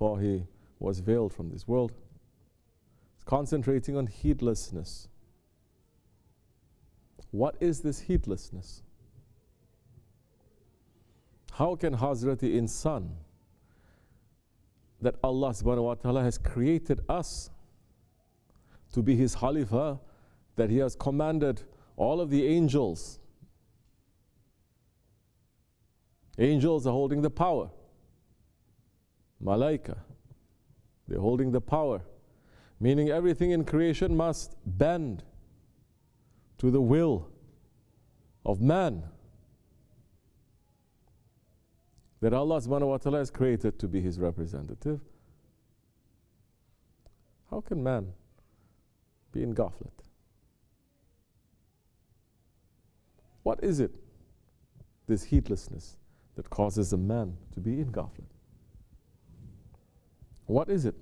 before he was veiled from this world. It's concentrating on heedlessness. What is this heedlessness? How can Hazrati Insan, that Allah subhanahu wa ta'ala has created us to be His Khalifa, that He has commanded all of the angels. Angels are holding the power. Malaika, they're holding the power. Meaning everything in creation must bend to the will of man, that Allah subhanahu wa ta'ala has created to be His representative. How can man be in Gaflat? What is it, this heedlessness, that causes a man to be in Gaflat? What is it?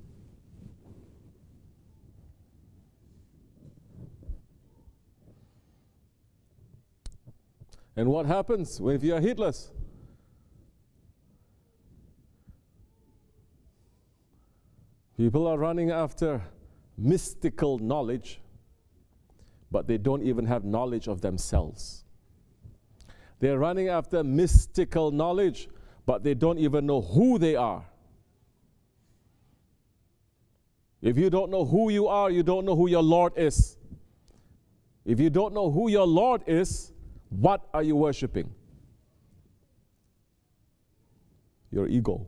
And what happens if you are heedless? People are running after mystical knowledge, but they don't even have knowledge of themselves. They're running after mystical knowledge, but they don't even know who they are. If you don't know who you are, you don't know who your Lord is. If you don't know who your Lord is, what are you worshipping? Your ego.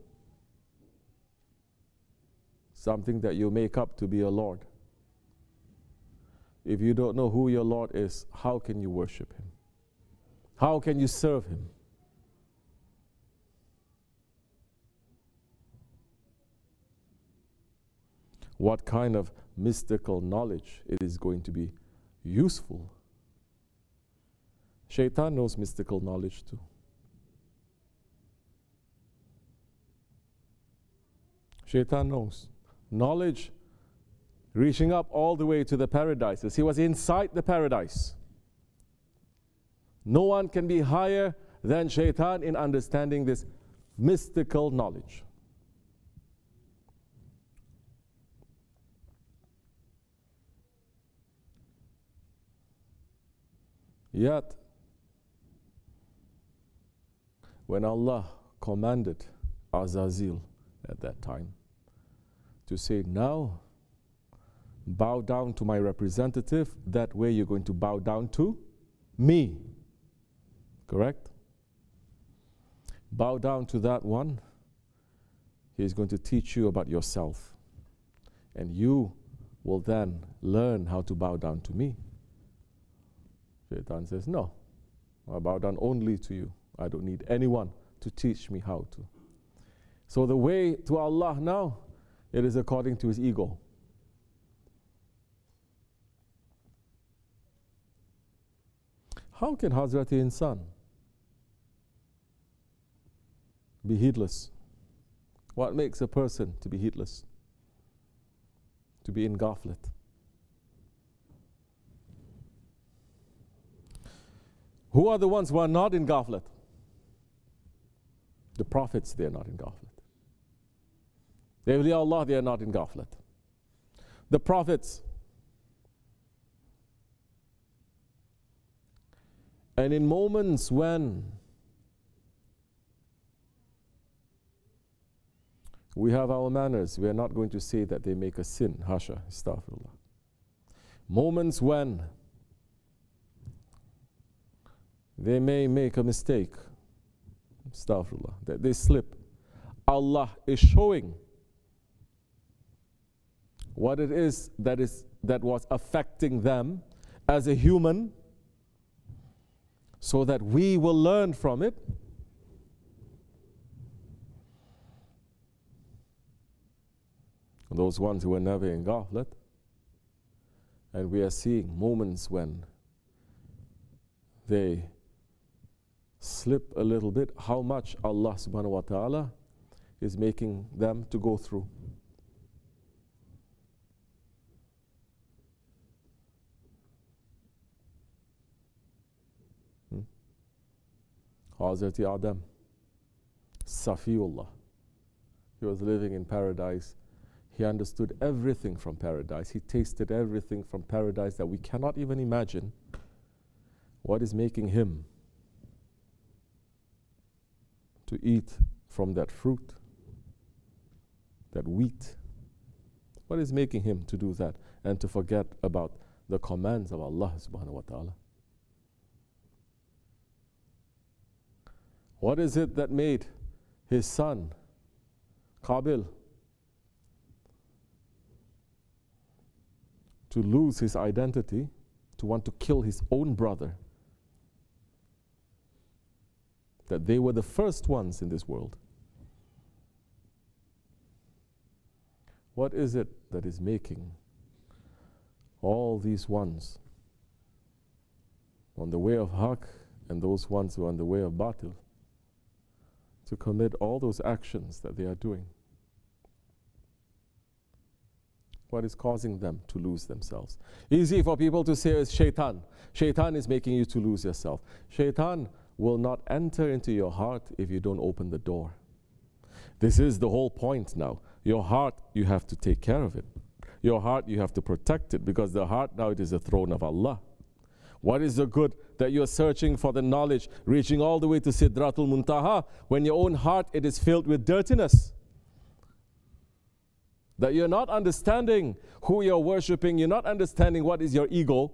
Something that you make up to be your Lord. If you don't know who your Lord is, how can you worship Him? How can you serve Him? What kind of mystical knowledge it is going to be useful? Shaytan knows mystical knowledge too. Shaytan knows. Knowledge reaching up all the way to the paradises. He was inside the paradise. No one can be higher than Shaytan in understanding this mystical knowledge. Yet, when Allah commanded Azazil at that time to say, now bow down to my representative, that way you're going to bow down to me. Correct? Bow down to that one. He is going to teach you about yourself. And you will then learn how to bow down to me. Shaitan says, no, I bow down only to you. I don't need anyone to teach me how to. So the way to Allah now, it is according to his ego. How can Hazrati Insan be heedless? What makes a person to be heedless? To be in Gaflat? Who are the ones who are not in Gaflat? The prophets, they are not in Gaflat. The awliya Allah, they are not in Gaflat. The prophets. And in moments when we have our manners, we are not going to say that they make a sin. Hasha, astaghfirullah. Moments when they may make a mistake. Astaghfirullah. That they slip. Allah is showing what it is that was affecting them as a human, so that we will learn from it. Those ones who were never in Gaflat. And we are seeing moments when they slip a little bit, how much Allah subhanahu wa ta'ala is making them to go through. Hazrat Adam, Safiullah, He was living in paradise. He understood everything from paradise. He tasted everything from paradise that we cannot even imagine. What is making him to eat from that fruit, that wheat? What is making him to do that and to forget about the commands of Allah subhanahu wa ta'ala? What is it that made his son, Kabil, to lose his identity, to want to kill his own brother? That they were the first ones in this world. What is it that is making all these ones on the way of Haq and those ones who are on the way of Batil to commit all those actions that they are doing? What is causing them to lose themselves? Easy for people to say is Shaytan. Shaytan is making you to lose yourself. Shaytan will not enter into your heart if you don't open the door. This is the whole point now. Your heart, you have to take care of it. Your heart, you have to protect it, because the heart now, it is the throne of Allah. What is the good that you're searching for the knowledge, reaching all the way to Sidratul Muntaha, when your own heart, it is filled with dirtiness? That you're not understanding who you're worshipping, you're not understanding what is your ego,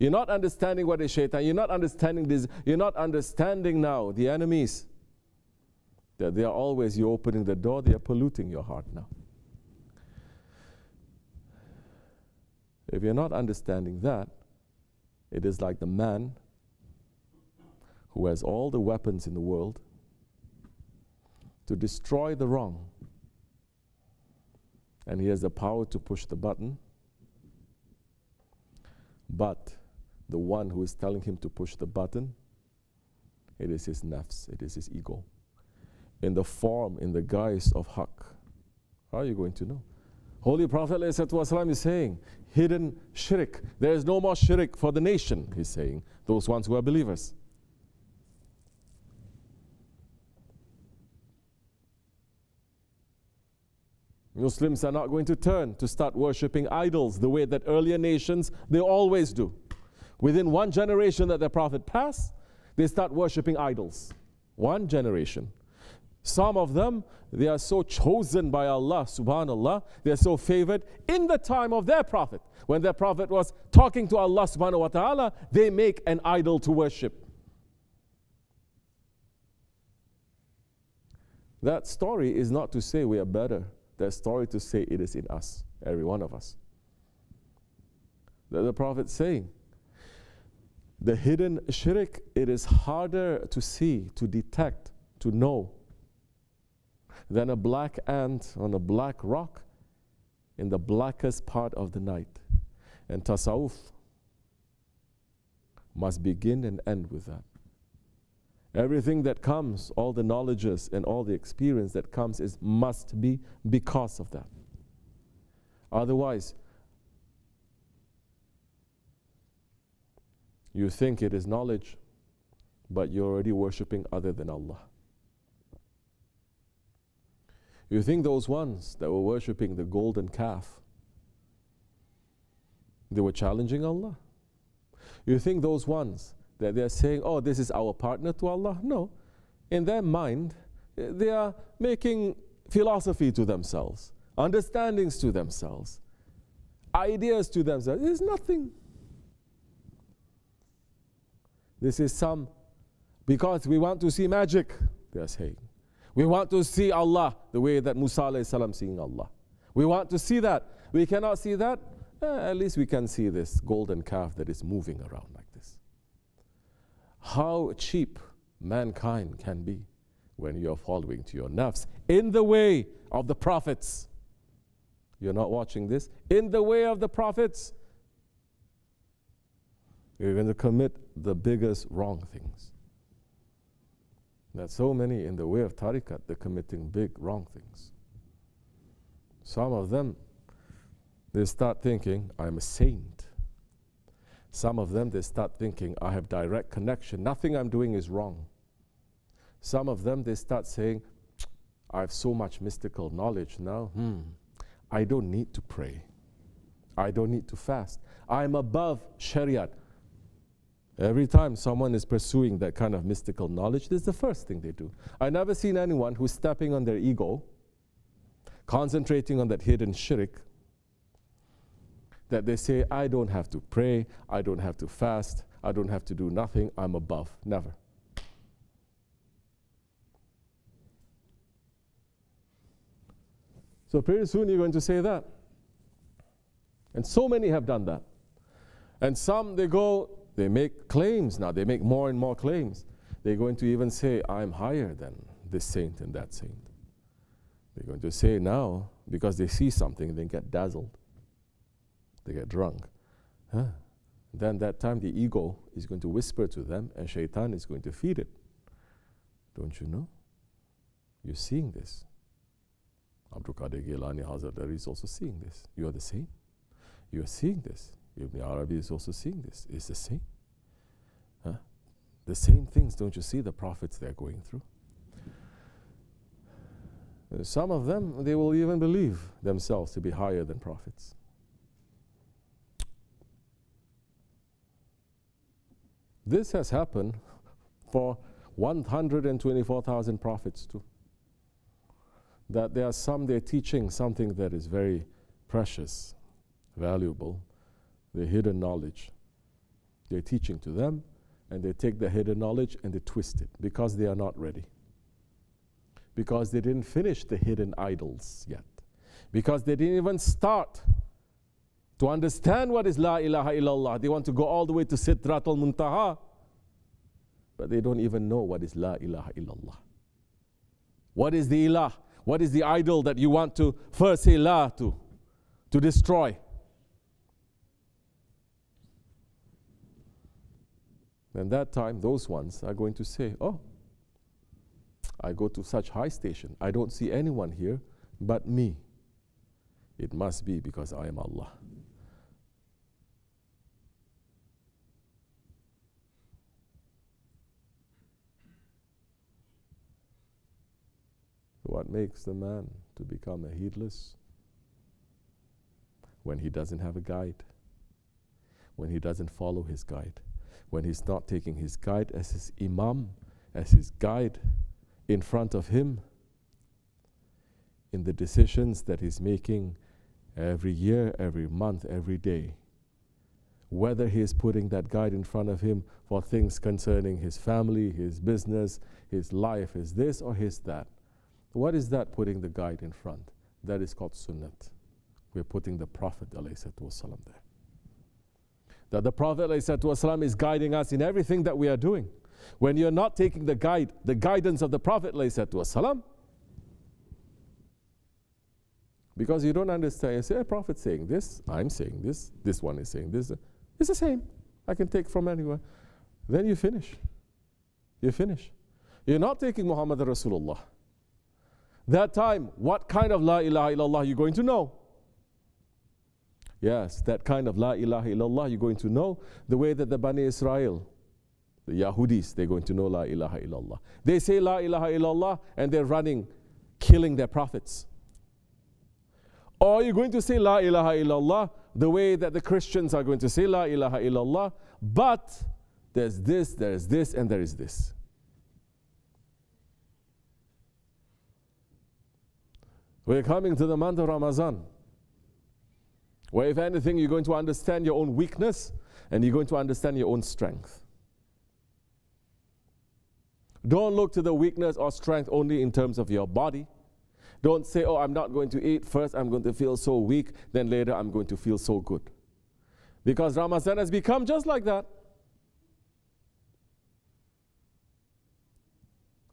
you're not understanding what is Shaitan, you're not understanding this, you're not understanding now the enemies. That they are always, you're opening the door, they are polluting your heart now. If you're not understanding that, it is like the man who has all the weapons in the world to destroy the wrong. And he has the power to push the button. But the one who is telling him to push the button, it is his nafs, it is his ego. In the form, in the guise of Haq. How are you going to know? Holy Prophet ﷺ is saying, hidden shirk. There is no more shirk for the nation, he's saying, those ones who are believers. Muslims are not going to turn to start worshipping idols the way that earlier nations, they always do. Within one generation that the Prophet passed, they start worshipping idols. One generation. Some of them, they are so chosen by Allah, subhanallah, they are so favored in the time of their Prophet. When their Prophet was talking to Allah subhanahu wa ta'ala, they make an idol to worship. That story is not to say we are better. That story to say it is in us, every one of us. That the Prophet saying, the hidden shirk, it is harder to see, to detect, to know, than a black ant on a black rock in the blackest part of the night. And tasawwuf must begin and end with that. Everything that comes, all the knowledges and all the experience that comes is must be because of that. Otherwise, you think it is knowledge, but you're already worshipping other than Allah. You think those ones that were worshipping the golden calf, they were challenging Allah? You think those ones that they are saying, oh, this is our partner to Allah? No. In their mind, they are making philosophy to themselves, understandings to themselves, ideas to themselves. It is nothing. This is some, because we want to see magic, they are saying. We want to see Allah the way that Musa alayhi salam seeing Allah. We want to see that. We cannot see that. At least we can see this golden calf that is moving around like this. How cheap mankind can be when you are following to your nafs in the way of the prophets. You're not watching this. In the way of the prophets, you're going to commit the biggest wrong things. That so many in the way of Tarikat, they're committing big wrong things. Some of them, they start thinking, I'm a saint. Some of them, they start thinking, I have direct connection. Nothing I'm doing is wrong. Some of them, they start saying, I have so much mystical knowledge now. I don't need to pray. I don't need to fast. I'm above Shariat. Every time someone is pursuing that kind of mystical knowledge, this is the first thing they do. I've never seen anyone who's stepping on their ego, concentrating on that hidden shirk, that they say, I don't have to pray, I don't have to fast, I don't have to do nothing, I'm above. Never. So pretty soon you're going to say that. And so many have done that. And some, they go, they make claims now. They make more and more claims. They're going to even say, I'm higher than this saint and that saint. They're going to say now, because they see something, they get dazzled. They get drunk. Then that time the ego is going to whisper to them, and Shaitan is going to feed it. Don't you know? You're seeing this. Abdul Qadir Gilani, Hazrat is also seeing this. You are the same. You are seeing this. Ibn Arabi is also seeing this. It's the same. The same things, don't you see? The prophets they're going through. Some of them, they will even believe themselves to be higher than prophets. This has happened for 124,000 prophets too. That there are some, they're teaching something that is very precious, valuable, the hidden knowledge. They're teaching to them, and they take the hidden knowledge and they twist it because they are not ready. Because they didn't finish the hidden idols yet. Because they didn't even start to understand what is La ilaha illallah. They want to go all the way to Sidratul Muntaha, but they don't even know what is La ilaha illallah. What is the Ilah? What is the idol that you want to first say La to destroy? And that time, those ones are going to say, oh, I go to such high station. I don't see anyone here but me. It must be because I am Allah. What makes the man to become a heedless? When he doesn't have a guide, when he doesn't follow his guide, when he's not taking his guide as his imam, as his guide in front of him, in the decisions that he's making every year, every month, every day, whether he is putting that guide in front of him for things concerning his family, his business, his life, his this or his that. What is that putting the guide in front? That is called Sunnat. We're putting the Prophet ﷺ there. That the Prophet ﷺ is guiding us in everything that we are doing. When you're not taking the guide, the guidance of the Prophet ﷺ, because you don't understand, you say, a Prophet's saying this, I'm saying this, this one is saying this. It's the same. I can take from anywhere. Then you finish. You finish. You're not taking Muhammad al-Rasulullah. That time, what kind of La ilaha illallah are you going to know? Yes, that kind of La ilaha illallah you're going to know the way that the Bani Israel, the Yahudis, they're going to know La ilaha illallah. They say La ilaha illallah and they're running, killing their prophets. Or you're going to say La ilaha illallah the way that the Christians are going to say La ilaha illallah, but there's this, and there is this. We're coming to the month of Ramazan, where if anything, you're going to understand your own weakness and you're going to understand your own strength. Don't look to the weakness or strength only in terms of your body. Don't say, oh, I'm not going to eat. First, I'm going to feel so weak. Then later, I'm going to feel so good. Because Ramazan has become just like that.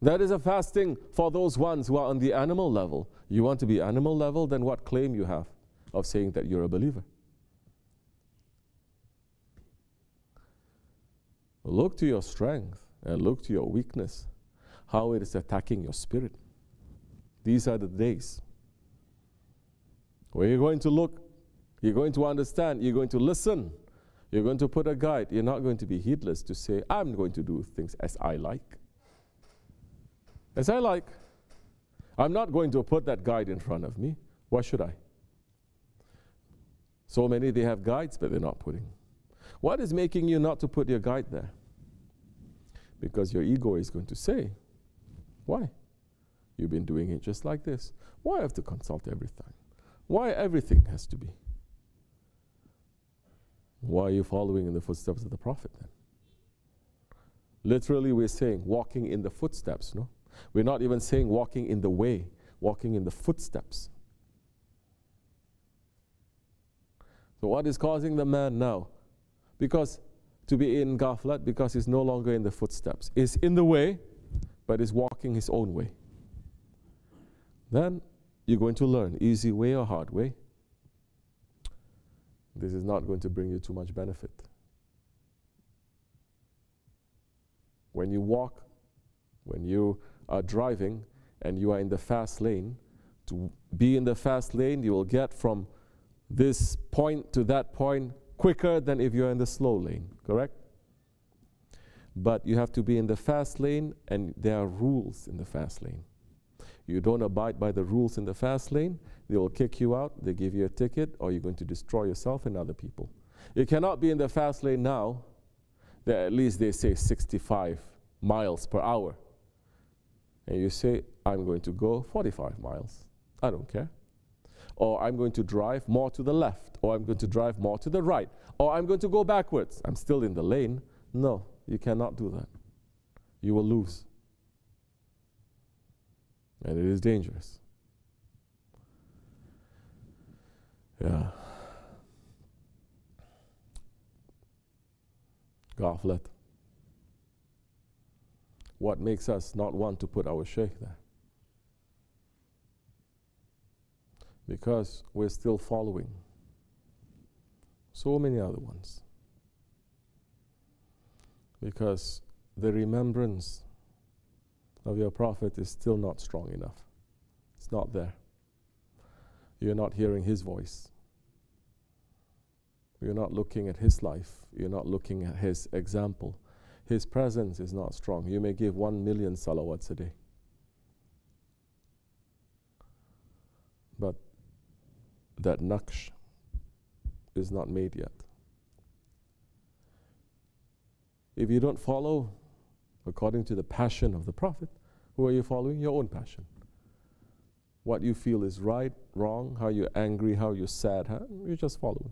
That is a fasting for those ones who are on the animal level. You want to be animal level, then what claim you have of saying that you're a believer? Look to your strength and look to your weakness, how it is attacking your spirit. These are the days where you're going to look, you're going to understand, you're going to listen, you're going to put a guide. You're not going to be heedless to say, I'm going to do things as I like. I'm not going to put that guide in front of me. Why should I? So many, they have guides that they're not putting. What is making you not to put your guide there? Because your ego is going to say, why? You've been doing it just like this. Why have to consult everything? Why everything has to be? Why are you following in the footsteps of the Prophet then? Literally we're saying walking in the footsteps, no? We're not even saying walking in the way, walking in the footsteps. So what is causing the man now? Because to be in Gaflat, because he's no longer in the footsteps. He's in the way, but he's walking his own way. Then you're going to learn easy way or hard way. This is not going to bring you too much benefit. When you walk, when you are driving and you are in the fast lane, to be in the fast lane, you will get from this point to that point quicker than if you're in the slow lane, correct? But you have to be in the fast lane, and there are rules in the fast lane. You don't abide by the rules in the fast lane, they will kick you out, they give you a ticket, or you're going to destroy yourself and other people. You cannot be in the fast lane now, that at least they say 65 miles per hour. And you say, I'm going to go 45 miles, I don't care. Or I'm going to drive more to the left, or I'm going to drive more to the right, or I'm going to go backwards, I'm still in the lane. No, you cannot do that. You will lose. And it is dangerous. Yeah. Gaflat. What makes us not want to put our shaykh there? Because we're still following so many other ones. Because the remembrance of your Prophet is still not strong enough. It's not there. You're not hearing his voice. You're not looking at his life. You're not looking at his example. His presence is not strong. You may give 1 million salawats a day. But that naqsh is not made yet. If you don't follow according to the passion of the Prophet, who are you following? Your own passion. What you feel is right, wrong, how you're angry, how you're sad, huh? You're just following.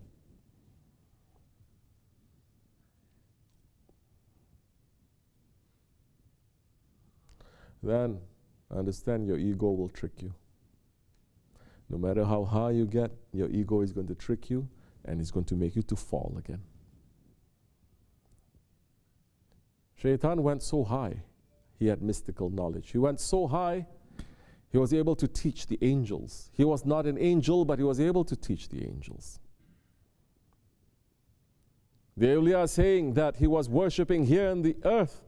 Then, understand your ego will trick you. No matter how high you get, your ego is going to trick you, and it's going to make you to fall again. Shaytan went so high, he had mystical knowledge. He went so high, he was able to teach the angels. He was not an angel, but he was able to teach the angels. The awliya are saying that he was worshipping here on the earth.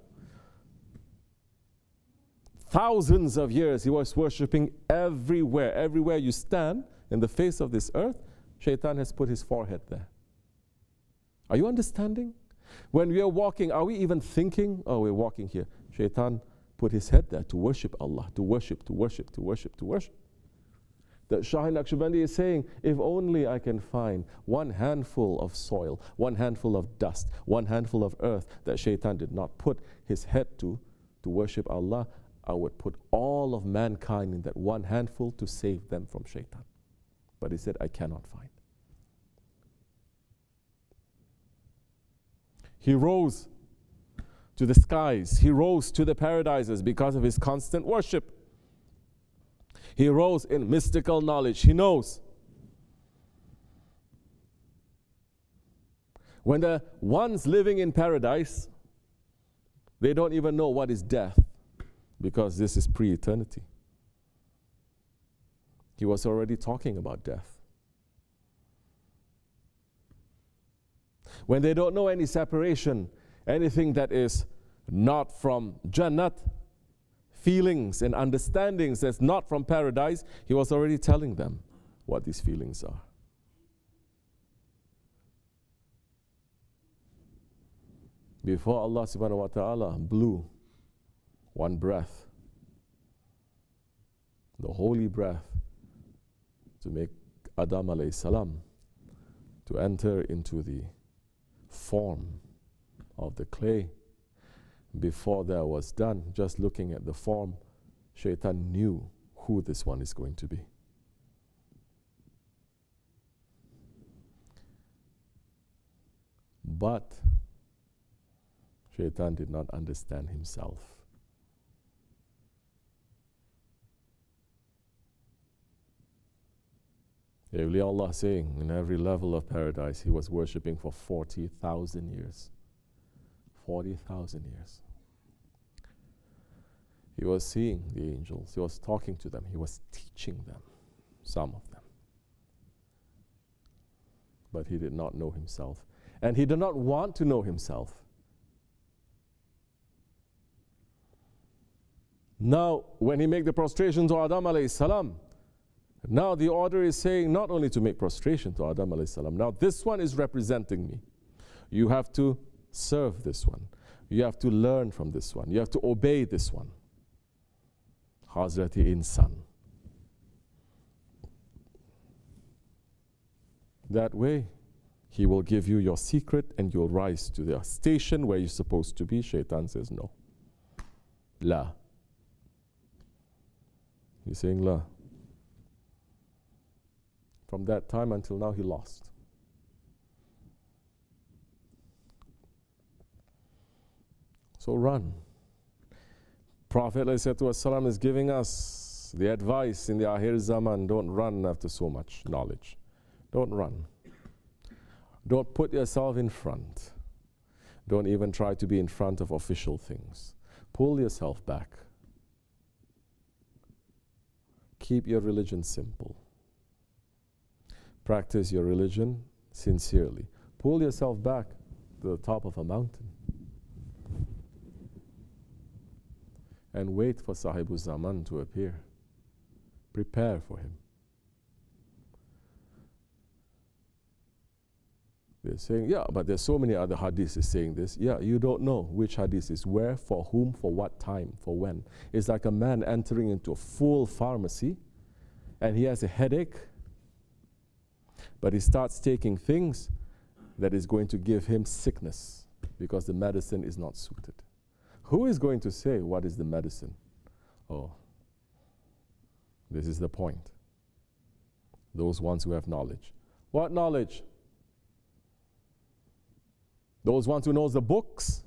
Thousands of years he was worshipping everywhere. Everywhere you stand in the face of this earth, Shaytan has put his forehead there. Are you understanding? When we are walking, are we even thinking, oh, we're walking here? Shaitan put his head there to worship Allah, to worship, to worship, to worship, to worship. That Shah-i Naqshbandi is saying, if only I can find one handful of soil, one handful of dust, one handful of earth that Shaitan did not put his head to worship Allah, I would put all of mankind in that one handful to save them from Shaitan. But he said, I cannot find. He rose to the skies. He rose to the paradises because of his constant worship. He rose in mystical knowledge. He knows. When the ones living in paradise, they don't even know what is death because this is pre-eternity. He was already talking about death. When they don't know any separation, anything that is not from Jannat, feelings and understandings that's not from paradise, he was already telling them what these feelings are. Before Allah subhanahu wa ta'ala blew one breath, the holy breath to make Adam alayhi salam to enter into the form of the clay. Before that was done, just looking at the form, Shaytan knew who this one is going to be. But Shaytan did not understand himself. Awliyaullah saying, in every level of paradise, he was worshipping for 40,000 years. 40,000 years. He was seeing the angels. He was talking to them. He was teaching them, some of them. But he did not know himself. And he did not want to know himself. Now, when he made the prostration to Adam alayhi salam, now the order is saying not only to make prostration to Adam alayhi salam, now this one is representing me. You have to serve this one. You have to learn from this one. You have to obey this one. Hazrati Insan. That way, he will give you your secret and you'll rise to the station where you're supposed to be. Shaitan says no. La. He's saying la. From that time until now, he lost. So run. Prophet ﷺ is giving us the advice in the Ahir Zaman, don't run after so much knowledge. Don't run. Don't put yourself in front. Don't even try to be in front of official things. Pull yourself back. Keep your religion simple. Practice your religion sincerely. Pull yourself back to the top of a mountain and wait for Sahibuzaman to appear. Prepare for him. They're saying, yeah, but there's so many other hadiths saying this. Yeah, you don't know which hadith is where, for whom, for what time, for when. It's like a man entering into a full pharmacy and he has a headache, but he starts taking things that is going to give him sickness because the medicine is not suited. Who is going to say what is the medicine? Oh, this is the point. Those ones who have knowledge. What knowledge? Those ones who knows the books.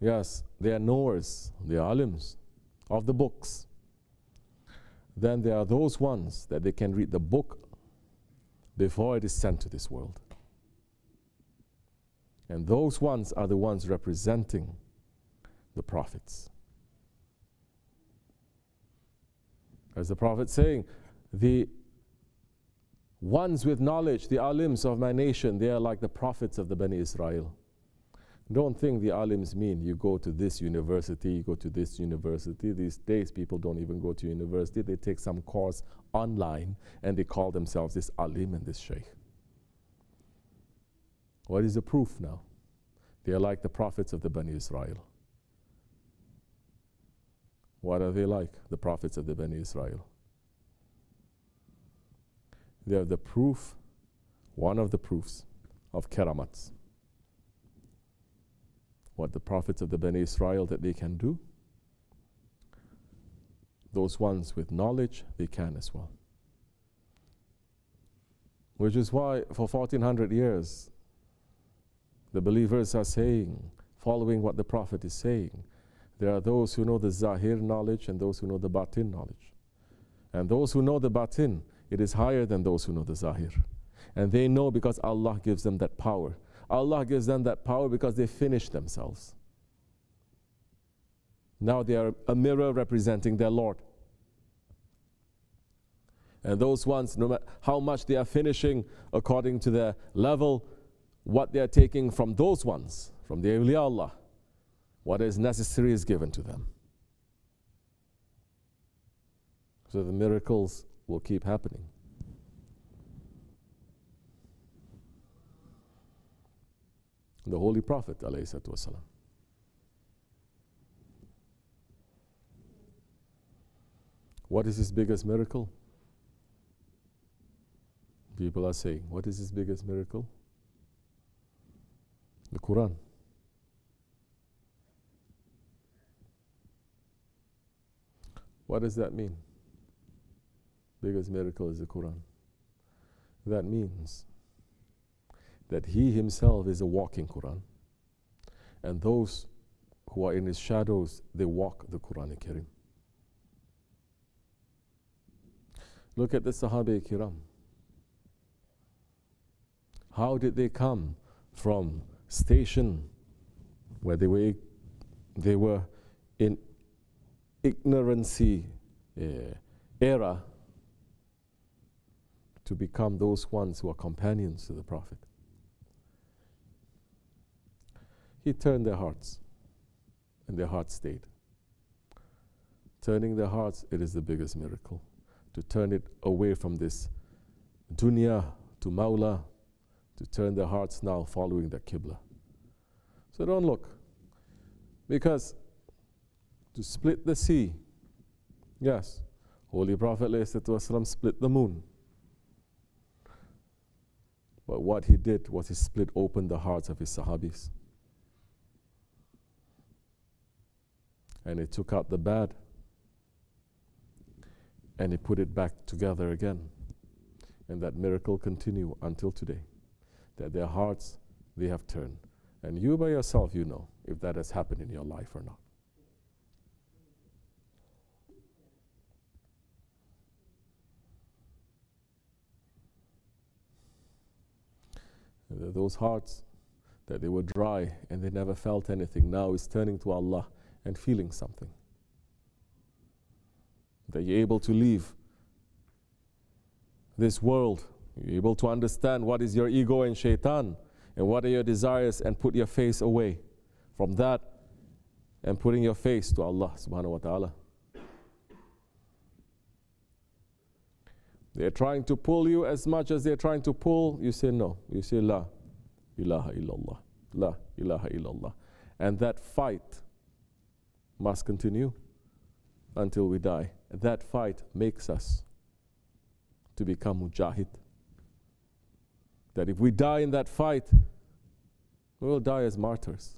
Yes, they are knowers, they are alims of the books. Then there are those ones that they can read the book before it is sent to this world. And those ones are the ones representing the prophets. As the prophet saying, the ones with knowledge, the alims of my nation, they are like the prophets of the Bani Israel. Don't think the alims mean you go to this university, you go to this university. These days people don't even go to university. They take some course online and they call themselves this alim and this sheikh. What is the proof now? They are like the prophets of the Bani Israel. What are they like, the prophets of the Bani Israel? They are the proof, one of the proofs of Keramats. What the prophets of the Bani Israel that they can do, those ones with knowledge, they can as well. Which is why for 1400 years, the believers are saying, following what the prophet is saying, there are those who know the Zahir knowledge and those who know the Batin knowledge. And those who know the Batin, it is higher than those who know the Zahir. And they know because Allah gives them that power. Allah gives them that power because they finish themselves. Now they are a mirror representing their Lord. And those ones, no matter how much they are finishing according to their level, what they are taking from those ones, from the awliya Allah, what is necessary is given to them. So the miracles will keep happening. The Holy Prophet, alayhi salatu wasalam. What is his biggest miracle? People are saying, what is his biggest miracle? The Quran. What does that mean? Biggest miracle is the Quran. That means that he himself is a walking Quran, and those who are in his shadows, they walk the Quran-i-Karim. Look at the Sahaba-i-Kiram. How did they come from station where they were in ignorancy era to become those ones who are companions to the Prophet? He turned their hearts, and their hearts stayed. Turning their hearts, it is the biggest miracle. To turn it away from this dunya to Mawla, to turn their hearts now following the Qibla. So don't look, because to split the sea, yes, Holy Prophet ﷺ split the moon. But what he did was he split open the hearts of his Sahabis. And he took out the bad and he put it back together again. And that miracle continued until today, that their hearts, they have turned. And you by yourself, you know if that has happened in your life or not. Those hearts that they were dry and they never felt anything, now is turning to Allah and feeling something. That you're able to leave this world, you're able to understand what is your ego and Shaytan and what are your desires, and put your face away from that and putting your face to Allah subhanahu wa ta'ala. They're trying to pull you as much as they're trying to pull. You say no. You say La ilaha illallah. La ilaha illallah. And that fight must continue until we die. That fight makes us to become mujahid. That if we die in that fight, we will die as martyrs.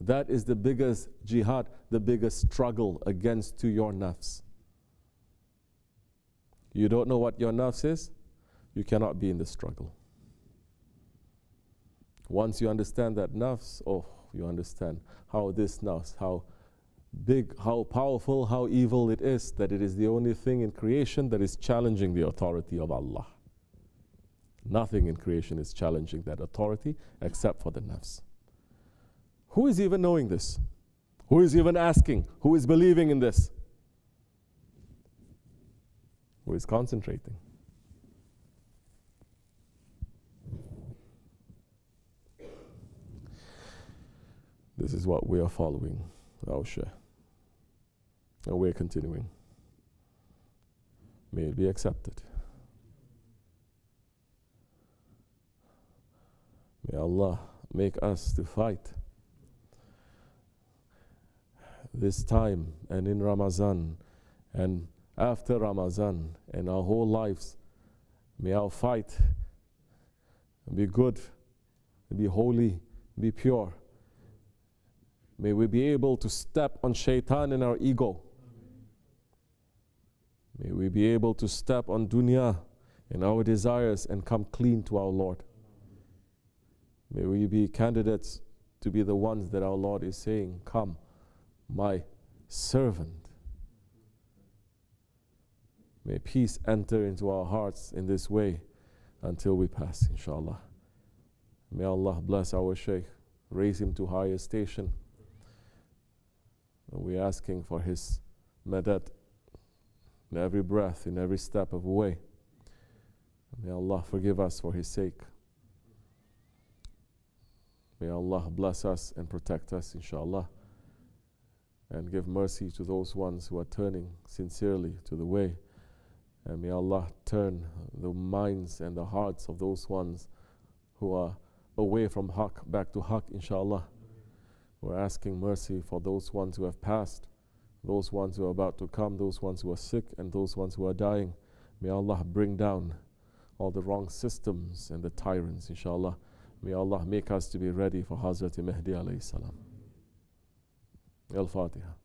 That is the biggest jihad, the biggest struggle against to your nafs. You don't know what your nafs is, you cannot be in the struggle. Once you understand that nafs, oh, you understand how this nafs, how big, how powerful, how evil it is, that it is the only thing in creation that is challenging the authority of Allah. Nothing in creation is challenging that authority except for the nafs. Who is even knowing this? Who is even asking? Who is believing in this? Who is concentrating? This is what we are following, our share. And we are continuing. May it be accepted. May Allah make us to fight this time and in Ramazan and after Ramazan and our whole lives. May our fight be good, be holy, be pure. May we be able to step on Shaytan in our ego. May we be able to step on dunya in our desires and come clean to our Lord. May we be candidates to be the ones that our Lord is saying, come, my servant. May peace enter into our hearts in this way until we pass, inshallah. May Allah bless our Shaykh, raise him to higher station. We're asking for his madad in every breath, in every step of the way. May Allah forgive us for his sake. May Allah bless us and protect us, inshallah, and give mercy to those ones who are turning sincerely to the way. And may Allah turn the minds and the hearts of those ones who are away from Haq back to Haq, inshallah. We're asking mercy for those ones who have passed. those ones who are about to come, those ones who are sick, and those ones who are dying. May Allah bring down all the wrong systems and the tyrants, inshallah. May Allah make us to be ready for Hazrat Mahdi alayhi salam. Al-Fatiha.